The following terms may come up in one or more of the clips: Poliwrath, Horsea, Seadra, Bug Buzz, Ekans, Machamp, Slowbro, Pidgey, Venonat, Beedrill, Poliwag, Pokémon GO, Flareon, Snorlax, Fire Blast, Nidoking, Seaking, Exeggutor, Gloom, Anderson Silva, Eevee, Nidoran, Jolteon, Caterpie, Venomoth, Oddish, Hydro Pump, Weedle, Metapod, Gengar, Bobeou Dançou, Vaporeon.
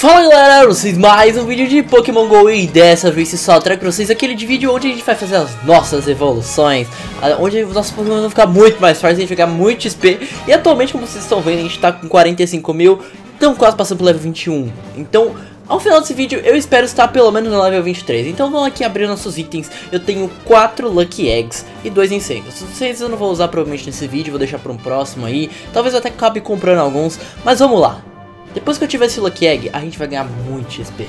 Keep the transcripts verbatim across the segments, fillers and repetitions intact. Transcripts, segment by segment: Fala galera, vocês mais um vídeo de Pokémon GO e dessa vez eu só trago pra vocês aquele vídeo onde a gente vai fazer as nossas evoluções, onde os nossos Pokémon vão ficar muito mais fortes, a gente vai ganhar muito X P. E atualmente, como vocês estão vendo, a gente tá com quarenta e cinco mil, estamos quase passando pro level vinte e um. Então, ao final desse vídeo, eu espero estar pelo menos no level vinte e três. Então vamos aqui abrir nossos itens. Eu tenho quatro Lucky Eggs e dois Incendios. Os Incendios eu não vou usar provavelmente nesse vídeo, vou deixar para um próximo aí. Talvez eu até acabe comprando alguns, mas vamos lá. Depois que eu tiver esse Lucky Egg, a gente vai ganhar muito X P.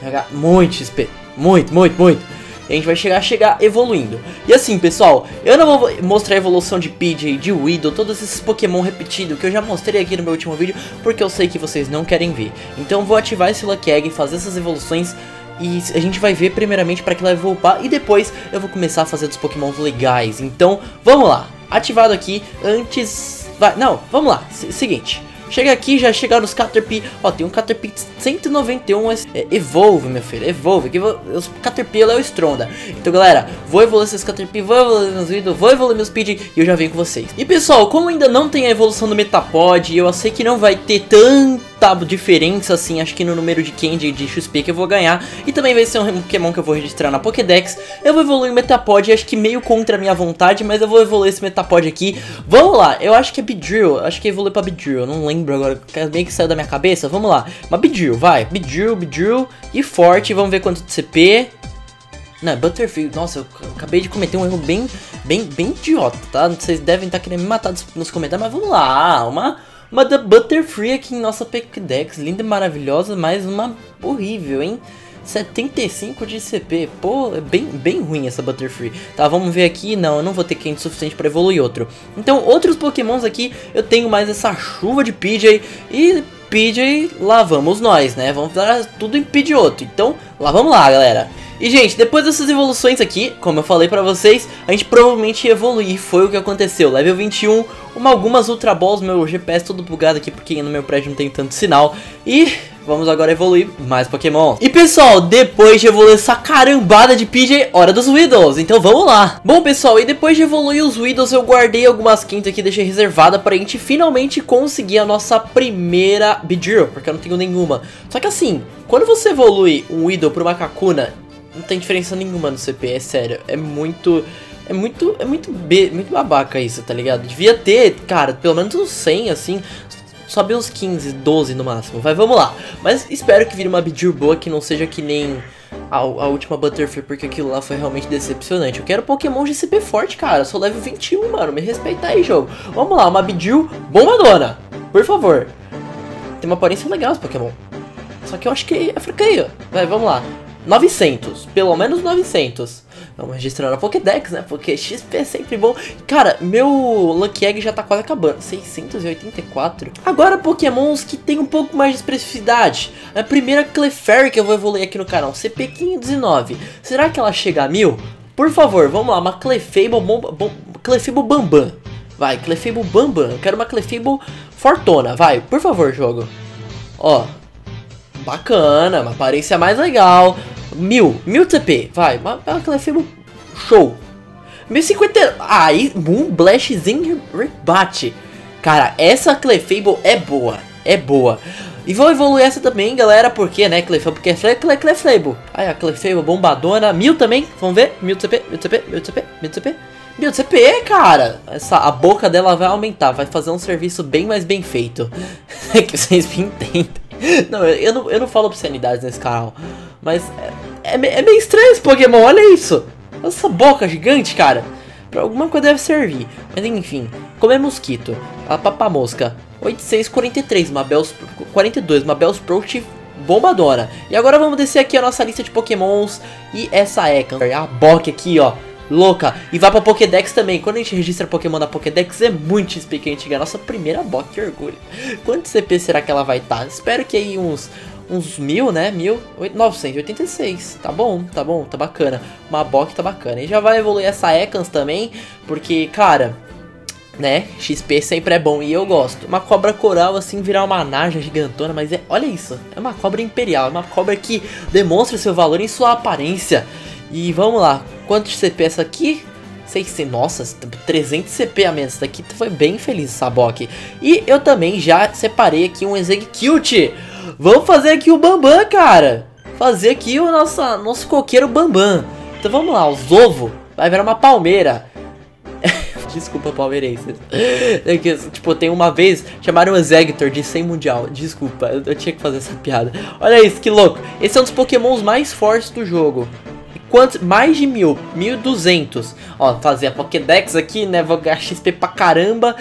Vai ganhar muito X P. Muito, muito, muito. E a gente vai chegar, chegar evoluindo. E assim, pessoal, eu não vou mostrar a evolução de Pidgey, de Weedle, todos esses Pokémon repetidos que eu já mostrei aqui no meu último vídeo, porque eu sei que vocês não querem ver. Então vou ativar esse Lucky Egg, fazer essas evoluções, e a gente vai ver primeiramente para que ela vai upar, e depois eu vou começar a fazer dos Pokémon legais. Então, vamos lá. Ativado aqui, antes... Vai... Não, vamos lá. S- seguinte... Chega aqui, já chegaram os Caterpie. Ó, tem um Caterpie cento e noventa e um. É, evolve, meu filho, evolve. Os Caterpie é o Stronda. Então, galera, vou evoluir esses Caterpie, vou evoluir meus Weedle, vou evoluir meus Pidgey e eu já venho com vocês. E, pessoal, como ainda não tem a evolução do Metapod, eu sei que não vai ter tanta diferença, assim, acho que no número de Candy de X P que eu vou ganhar. E também vai ser um Pokémon que eu vou registrar na Pokedex. Eu vou evoluir o Metapod, acho que meio contra a minha vontade, mas eu vou evoluir esse Metapod aqui. Vamos lá, eu acho que é Beedrill, acho que evoluiu pra Beedrill, eu não lembro. Lembro agora, bem que saiu da minha cabeça. Vamos lá, mas Beedrill, vai, Beedrill, Beedrill e forte, vamos ver quanto de C P. Não, Butterfree, nossa, eu acabei de cometer um erro bem, bem, bem idiota, tá? Vocês devem estar querendo me matar nos comentários, mas vamos lá, uma, uma da Butterfree aqui em nossa Pokédex, linda e maravilhosa, mas uma horrível, hein? setenta e cinco de C P, pô, é bem, bem ruim essa Butterfree. Tá, vamos ver aqui, não, eu não vou ter candy suficiente pra evoluir outro. Então, outros pokémons aqui, eu tenho mais essa chuva de Pidgey. E Pidgey, lá vamos nós, né, vamos dar tudo em Pidgeotto. Então, lá vamos lá, galera. E, gente, depois dessas evoluções aqui, como eu falei pra vocês, a gente provavelmente evoluir, foi o que aconteceu. Level vinte e um, uma, algumas Ultra Balls, meu G P S todo bugado aqui, porque no meu prédio não tem tanto sinal. E... vamos agora evoluir mais Pokémon. E pessoal, depois de evoluir essa carambada de Pidgey, hora dos Weedles. Então vamos lá. Bom pessoal, e depois de evoluir os Weedles, eu guardei algumas quintas aqui, deixei reservada pra gente finalmente conseguir a nossa primeira Beedrill, porque eu não tenho nenhuma. Só que assim, quando você evolui um Weedle pra uma Kakuna, não tem diferença nenhuma no C P, é sério. É muito... É muito... É muito, be, muito babaca isso, tá ligado? Devia ter, cara, pelo menos uns cem, assim... Sobe uns quinze, doze no máximo. Vai, vamos lá. Mas espero que vire uma Beedrill boa, que não seja que nem a, a última Butterfree, porque aquilo lá foi realmente decepcionante. Eu quero Pokémon de C P forte, cara. Eu sou level vinte e um, mano. Me respeita aí, jogo. Vamos lá, uma Beedrill bombadona. Por favor. Tem uma aparência legal os Pokémon. Só que eu acho que é fraqueio. Vai, vamos lá. novecentos, pelo menos novecentos. Vamos registrar na Pokédex, né? Porque X P é sempre bom. Cara, meu Lucky Egg já tá quase acabando. seiscentos e oitenta e quatro. Agora Pokémons que tem um pouco mais de expressividade. A primeira Clefairy que eu vou evoluir aqui no canal, C P quinhentos e nove. Será que ela chega a mil? Por favor, vamos lá, uma Clefable bomba, bom, Clefable Bambam. Vai, Clefable Bambam. Eu quero uma Clefable fortona. Vai, por favor, jogo. Ó, bacana, uma aparência mais legal. Mil, mil T P, vai, uma Clefable show. mil e cinquenta, aí, ah, Moonblast Zinho rebate. Cara, essa Clefable é boa, é boa. E vou evoluir essa também, galera, porque, né, Clefable, porque é Clefable, Clefable. Aí, a Clefable bombadona, mil também, vamos ver, mil T P, mil T P, mil T P, mil T P. Meu C P, cara! Essa, a boca dela vai aumentar, vai fazer um serviço bem mais bem feito. É que vocês me entendem. Não, eu, eu não, eu não falo obscenidades nesse canal. Mas é, é, é meio estranho esse Pokémon, olha isso! Essa boca gigante, cara! Pra alguma coisa deve servir. Mas enfim, comer mosquito. A papamosca. oitocentos e quarenta e três, Mabels quarenta e dois, Mabels Proactive. Bombadora. E agora vamos descer aqui a nossa lista de Pokémons. E essa é, a Boque aqui, ó. Louca, e vai pra Pokédex também. Quando a gente registra Pokémon na Pokédex, é muito X P que a gente ganha. Nossa primeira box, que orgulho. Quanto C P será que ela vai estar? Espero que aí uns, uns mil, né? Mil, novecentos e oitenta e seis. Tá bom, tá bom, tá bacana. Uma box tá bacana. E já vai evoluir essa Ekans também, porque, cara, né? X P sempre é bom e eu gosto. Uma cobra coral assim, virar uma naja gigantona, mas é, olha isso, é uma cobra imperial, é uma cobra que demonstra seu valor em sua aparência. E vamos lá. Quanto de C P é essa aqui? seiscentos, nossa, trezentos C P a menos. Essa daqui foi bem feliz, essa Boque. E eu também já separei aqui um Execute. Vamos fazer aqui o Bambam, cara. Fazer aqui o nosso, nosso coqueiro Bambam. Então vamos lá, os ovos. Vai virar uma palmeira. Desculpa, palmeirenses. É que, tipo, tem uma vez chamaram o Exeggutor de cem mundial. Desculpa, eu, eu tinha que fazer essa piada. Olha isso, que louco. Esse é um dos pokémons mais fortes do jogo. Quantos? Mais de mil, mil e duzentos. Ó, fazer a Pokédex aqui, né? Vou ganhar X P pra caramba.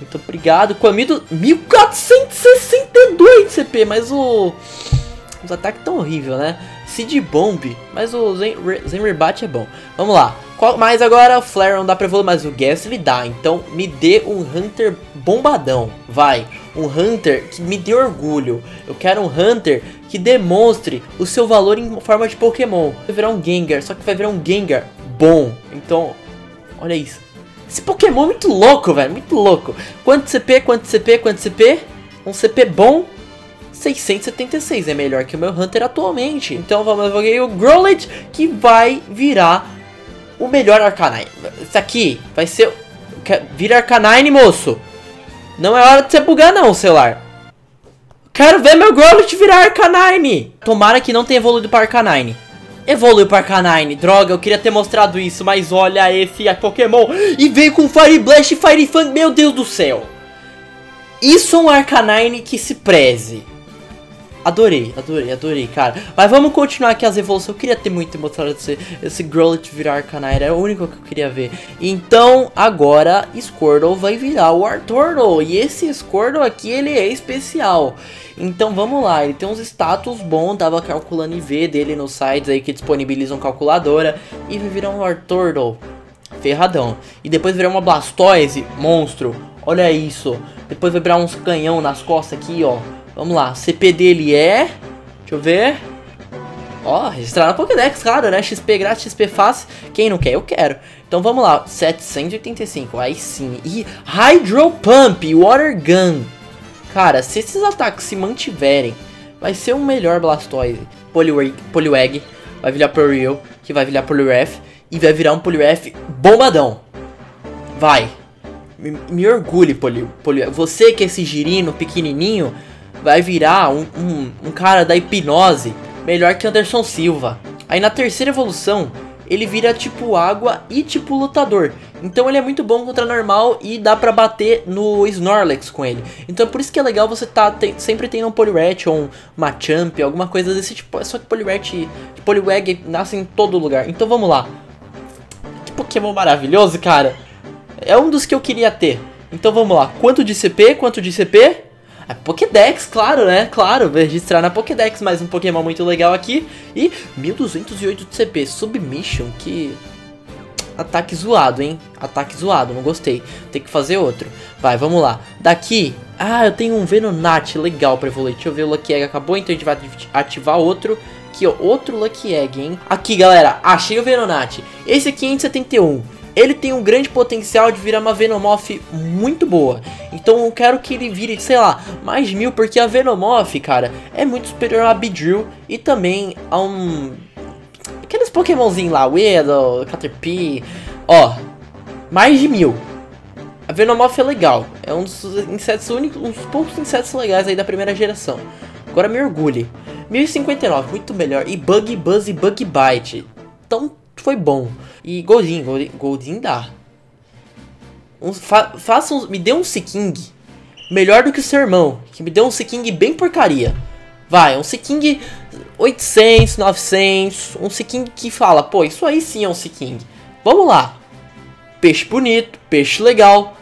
Muito obrigado. Com a mil quatrocentos e sessenta e dois C P, mas o... os ataques tão horríveis, né? Seed Bomb, mas o Zen, Zen Rebate é bom. Vamos lá. Qual mais agora? O Flare não dá pra evoluir, mas o Gas ele dá. Então me dê um Hunter bombadão. Vai. Um Hunter que me dê orgulho. Eu quero um Hunter que demonstre o seu valor em forma de Pokémon. Vai virar um Gengar, só que vai virar um Gengar bom. Então, olha isso. Esse Pokémon é muito louco, velho. Muito louco. Quanto C P? Quanto C P? Quanto C P? Um C P bom. seiscentos e setenta e seis é melhor que o meu Hunter atualmente. Então vamos ver o Growlithe, que vai virar o melhor Arcanine. Isso aqui vai ser... vira Arcanine, moço. Não é hora de você bugar não, celular. Quero ver meu Growlithe virar Arcanine. Tomara que não tenha evoluído para Arcanine. Evoluiu para Arcanine, droga, eu queria ter mostrado isso. Mas olha esse Pokémon. E veio com Fire Blast e Fire Fang. Meu Deus do céu. Isso é um Arcanine que se preze. Adorei, adorei, adorei, cara. Mas vamos continuar aqui as evoluções. Eu queria ter muito mostrado esse, esse Growlithe virar Arcanine. Era o único que eu queria ver. Então, agora, Squirtle vai virar o Wartortle. E esse Squirtle aqui, ele é especial. Então, vamos lá. Ele tem uns status bons. Tava calculando I V dele nos sites aí que disponibilizam calculadora. E vai virar um Wartortle. Ferradão. E depois virar uma Blastoise. Monstro. Olha isso. Depois vai virar uns canhão nas costas aqui, ó. Vamos lá, C P dele é... deixa eu ver... ó, registrar na Pokédex, claro, né? X P grátis, X P fácil. Quem não quer, eu quero. Então vamos lá, setecentos e oitenta e cinco, aí sim. E Hydro Pump, Water Gun. Cara, se esses ataques se mantiverem, vai ser o melhor Blastoise. Poliwag, Poliwag vai virar Poliwrath, que vai virar Poliwrath. E vai virar um Poliwrath bombadão. Vai. Me, me orgulhe, Poliwag. Poli, você que é esse girino pequenininho... vai virar um, um, um cara da hipnose melhor que Anderson Silva. Aí na terceira evolução, ele vira tipo água e tipo lutador. Então ele é muito bom contra normal e dá pra bater no Snorlax com ele. Então por isso que é legal você tá tem, sempre tendo um Poliwrath ou um Machamp, alguma coisa desse tipo. Só que Poliwrath e Poliwag nascem em todo lugar. Então vamos lá. Que Pokémon maravilhoso, cara. É um dos que eu queria ter. Então vamos lá. Quanto de C P? Quanto de C P? A Pokédex, claro, né? Claro, registrar na Pokédex, mais um Pokémon muito legal aqui. E mil duzentos e oito de C P, Submission, que... ataque zoado, hein? Ataque zoado, não gostei. Tem que fazer outro. Vai, vamos lá. Daqui... ah, eu tenho um Venonat legal pra evoluir. Deixa eu ver, o Lucky Egg acabou, então a gente vai ativar outro. Aqui, ó, outro Lucky Egg, hein? Aqui, galera, achei o Venonat. Esse aqui é quinhentos e setenta e um. Ele tem um grande potencial de virar uma Venomoth muito boa. Então eu quero que ele vire, sei lá, mais de mil. Porque a Venomoth, cara, é muito superior a Beedrill. E também a um... aqueles Pokémonzinhos lá, Weedle, Caterpie. Ó, mais de mil. A Venomoth é legal. É um dos insetos únicos, um dos poucos insetos legais aí da primeira geração. Agora me orgulhe. mil e cinquenta e nove, muito melhor. E Bug Buzz e Bug Bite. Então... foi bom. E Goldin, Goldin, Goldin dá. Um, fa, faça um, me dê um Seaking melhor do que o seu irmão, que me deu um Seaking bem porcaria. Vai, um Seaking oitocentos, novecentos, um Seaking que fala, pô, isso aí sim é um Seaking. Vamos lá. Peixe bonito, peixe legal.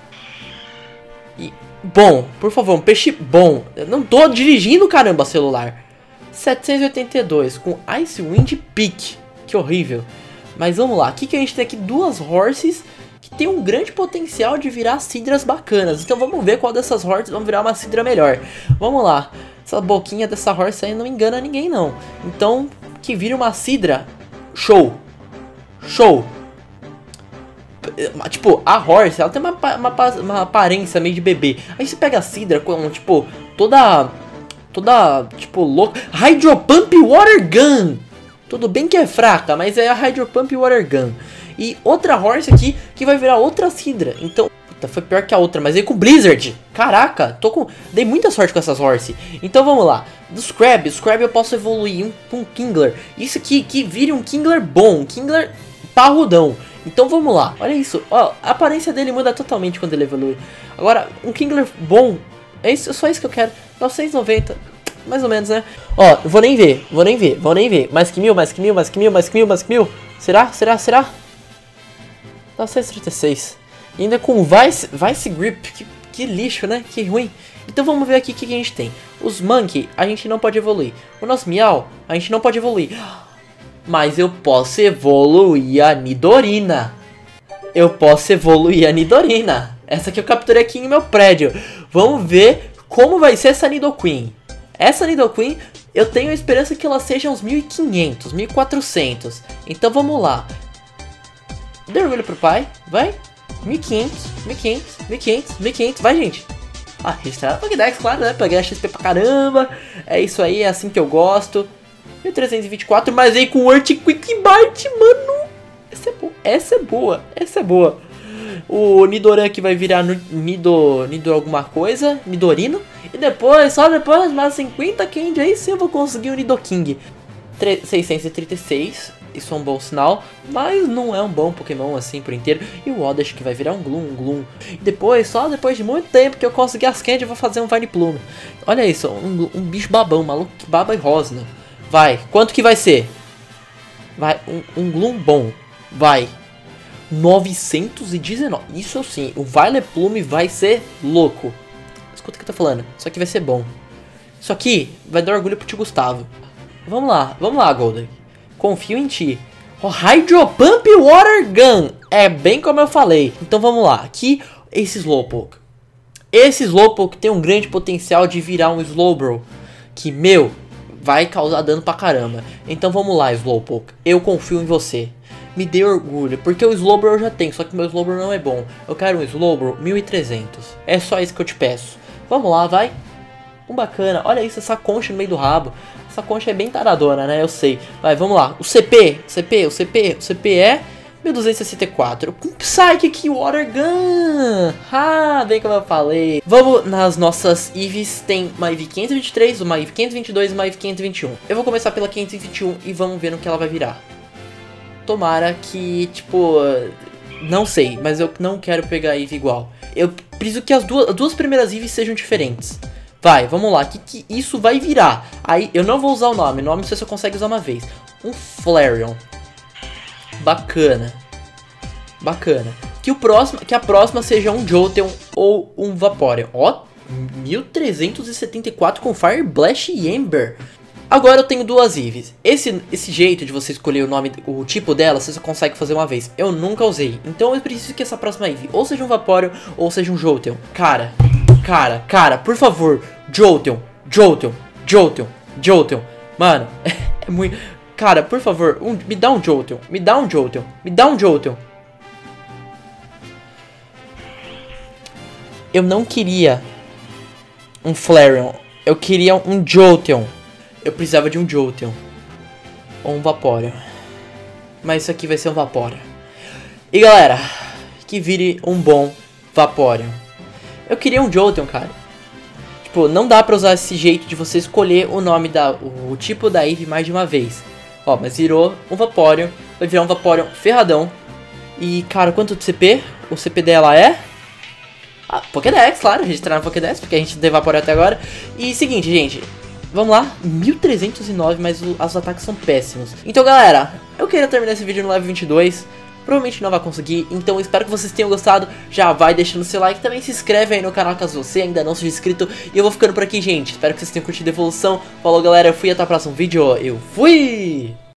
E bom, por favor, um peixe bom. Eu não tô dirigindo, caramba, celular. setecentos e oitenta e dois com Ice Wind Peak. Que horrível. Mas vamos lá, aqui que a gente tem aqui duas Horses que tem um grande potencial de virar Seadras bacanas. Então vamos ver qual dessas Horses vão virar uma Seadra melhor. Vamos lá, essa boquinha dessa Horse aí não engana ninguém não. Então, que vire uma Seadra, show, show. Tipo, a Horse, ela tem uma, uma, uma aparência meio de bebê. Aí você pega a Seadra com, tipo, toda, toda, tipo, louca. Hydro Pump Water Gun. Tudo bem que é fraca, mas é a Hydro Pump Water Gun. E outra Horse aqui que vai virar outra Seadra. Então, Eita, foi pior que a outra, mas veio com Blizzard. Caraca, tô com... dei muita sorte com essas Horsea. Então vamos lá. Do Scrab, o Scrab eu posso evoluir um, um Kingler. Isso aqui que vire um Kingler bom, um Kingler parrudão. Então vamos lá, olha isso. Ó, a aparência dele muda totalmente quando ele evolui. Agora, um Kingler bom, é isso, só isso que eu quero. novecentos e noventa, mais ou menos, né? Ó, vou nem ver, vou nem ver, vou nem ver. Mais que mil, mais que mil, mais que mil, mais que mil, mais que mil. Será, será, será? novecentos e trinta e seis. E ainda com Vice, Vice Grip, que, que lixo, né? Que ruim. Então vamos ver aqui o que, que a gente tem. Os Monkey, a gente não pode evoluir. O nosso Meow, a gente não pode evoluir. Mas eu posso evoluir a Nidorina. Eu posso evoluir a Nidorina. Essa que eu capturei aqui no meu prédio. Vamos ver como vai ser essa Nidoqueen. Essa Nidoqueen, eu tenho a esperança que ela seja uns mil e quinhentos, mil e quatrocentos. Então vamos lá. Dê orgulho pro pai, vai. mil e quinhentos, mil e quinhentos, mil e quinhentos, mil e quinhentos, vai, gente. Ah, registrar no Pokedex, claro, né? Peguei a X P pra caramba. É isso aí, é assim que eu gosto. mil trezentos e vinte e quatro, mas aí com o Earthquake Bite, mano. Essa é boa, essa é boa, essa é boa. O Nidoran que vai virar Nido, Nido alguma coisa, Nidorino. E depois, só depois, mais cinquenta Candy, aí sim eu vou conseguir o Nidoking. seiscentos e trinta e seis, isso é um bom sinal, mas não é um bom Pokémon assim por inteiro. E o Oddish que vai virar um Gloom, um Gloom. E depois, só depois de muito tempo que eu conseguir as Candy, eu vou fazer um Viniplume. Olha isso, um, um bicho babão, maluco que baba e rosna. Vai, quanto que vai ser? Vai, um, um Gloom bom. Vai, novecentos e dezenove, isso sim, o Viniplume vai ser louco. Escuta o que eu tô falando, isso aqui vai ser bom. Isso aqui vai dar orgulho pro tio Gustavo. Vamos lá, vamos lá, Golden. Confio em ti. O Hydro Pump e Water Gun. É bem como eu falei. Então vamos lá. Aqui, esse Slowpoke. Esse Slowpoke tem um grande potencial de virar um Slowbro. Que, meu, vai causar dano pra caramba. Então vamos lá, Slowpoke. Eu confio em você. Me dê orgulho. Porque o Slowbro eu já tenho. Só que meu Slowbro não é bom. Eu quero um Slowbro mil e trezentos. É só isso que eu te peço. Vamos lá, vai. Um bacana. Olha isso, essa concha no meio do rabo. Essa concha é bem taradona, né? Eu sei. Vai, vamos lá. O C P, C P, o C P, o C P é mil duzentos e sessenta e quatro. Com Psychic que Water Gun. Ah, bem como eu falei. Vamos nas nossas Eevees. Tem uma Eevee quinhentos e vinte e três, uma Eevee quinhentos e vinte e dois e uma Eevee quinhentos e vinte e um. Eu vou começar pela quinhentos e vinte e um e vamos ver no que ela vai virar. Tomara que, tipo... não sei, mas eu não quero pegar Eevee igual. Eu preciso que as duas, as duas primeiras Eevees sejam diferentes. Vai, vamos lá, o que, que isso vai virar? Aí, eu não vou usar o nome, o nome não sei se eu consegue usar uma vez. Um Flareon. Bacana. Bacana. Que, o próximo, que a próxima seja um Jolteon ou um Vaporeon. Ó, mil trezentos e setenta e quatro com Fire Blast e Ember. Agora eu tenho duas Eevees. Esse, esse jeito de você escolher o nome, o tipo dela, você só consegue fazer uma vez. Eu nunca usei, então eu preciso que essa próxima Eevee ou seja um Vaporeon ou seja um Jolteon. Cara... Cara, cara, por favor, Jolteon, Jolteon, Jolteon, Jolteon, mano, é muito, cara, por favor, um, me dá um Jolteon, me dá um Jolteon, me dá um Jolteon. Eu não queria um Flareon, eu queria um Jolteon, eu precisava de um Jolteon, ou um Vaporeon, mas isso aqui vai ser um Vaporeon. E galera, que vire um bom Vaporeon. Eu queria um Jolteon, cara. Tipo, não dá pra usar esse jeito de você escolher o nome da... o tipo da Eevee mais de uma vez. Ó, mas virou um Vaporeon. Vai virar um Vaporeon ferradão. E, cara, quanto de C P? O C P dela é... ah, Pokédex, claro. Registrar na Pokédex, porque a gente deu Vaporeon até agora. E, seguinte, gente. Vamos lá. mil trezentos e nove, mas os ataques são péssimos. Então, galera, eu queria terminar esse vídeo no level vinte e dois... Provavelmente não vai conseguir, então espero que vocês tenham gostado. Já vai deixando seu like, também se inscreve aí no canal caso você ainda não seja inscrito. E eu vou ficando por aqui, gente. Espero que vocês tenham curtido a evolução. Falou, galera, eu fui, até o próximo vídeo. Eu fui!